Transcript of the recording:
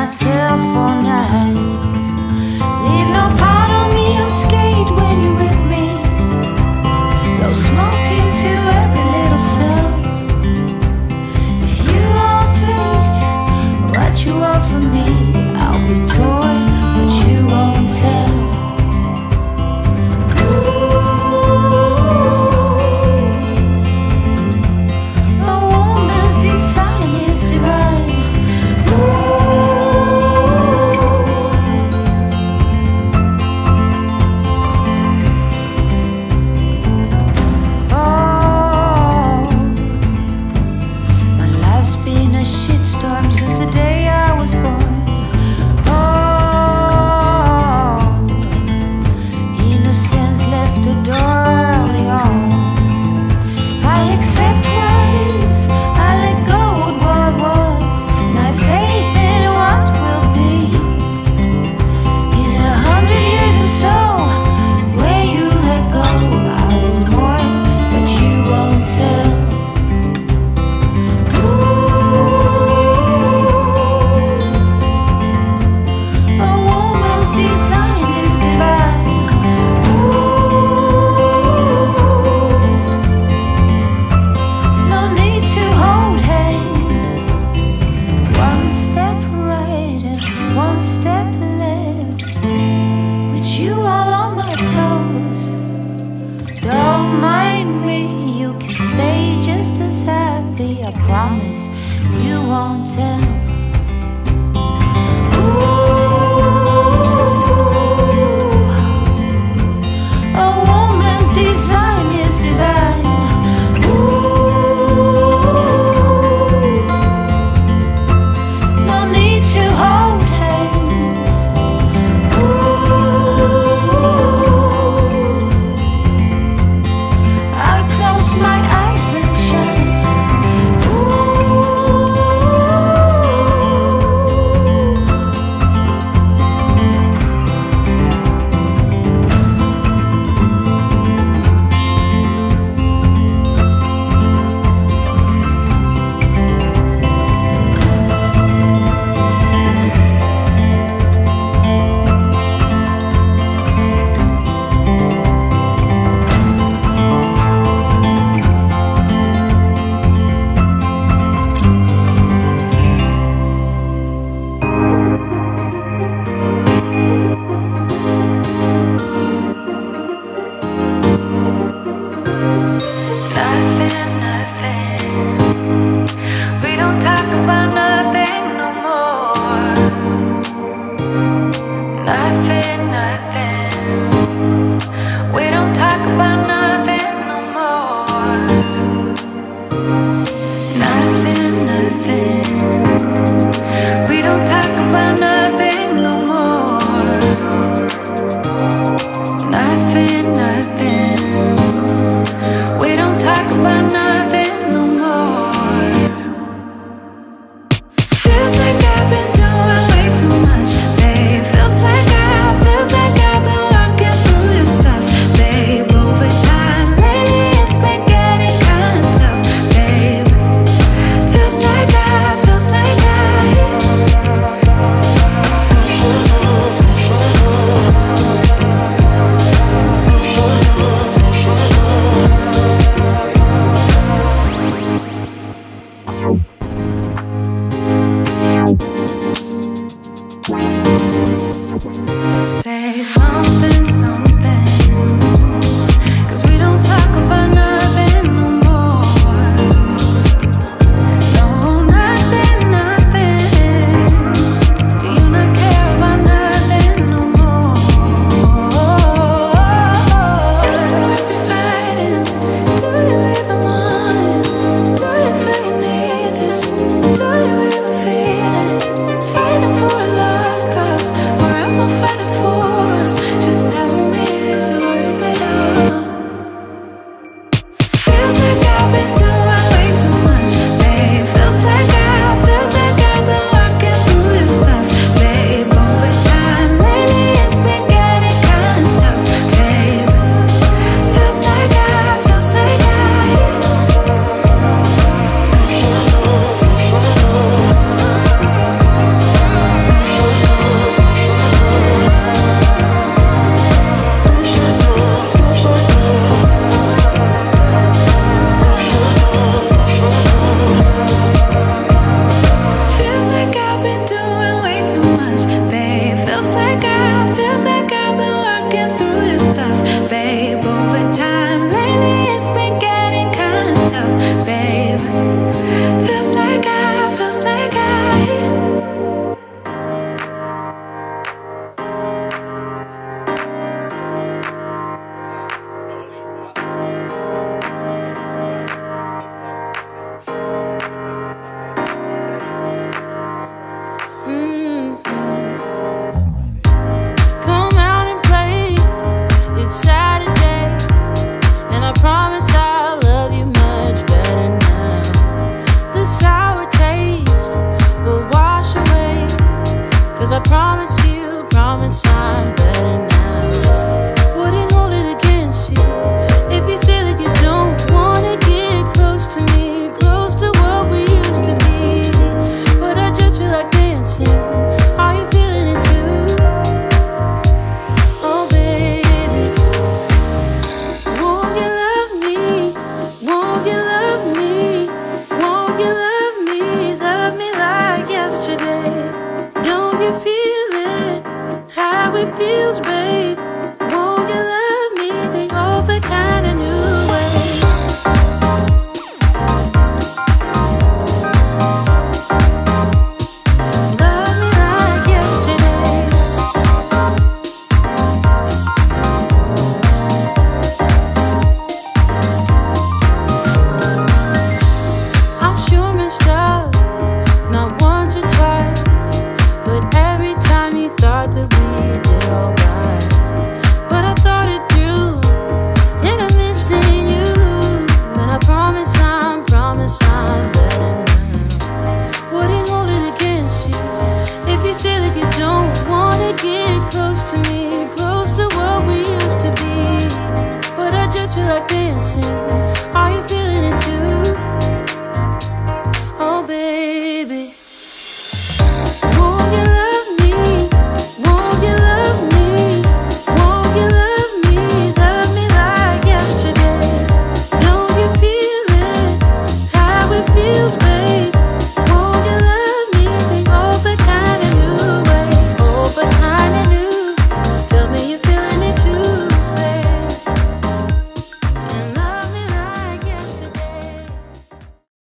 myself all night. Leave no part of me unscathed when you rip me. Blow smoke into every little cell. If you all take what you want from me, I'll be torn, but you won't tell. Been a shitstorm since the day I was born. sunshine better now. Wouldn't hold it against you if you say that you don't wanna get close to me, close to what we used to be. But I just feel like dancing. Are you feeling it too? Oh baby, won't you love me? Won't you love me? Won't you love me like yesterday? Don't you feel how it feels, babe? Won't you love me the old kind of new way? Love me like yesterday. I'm sure messed up, not once or twice, but every time you thought that we close to me, close to what we used to be, but I just feel like dancing.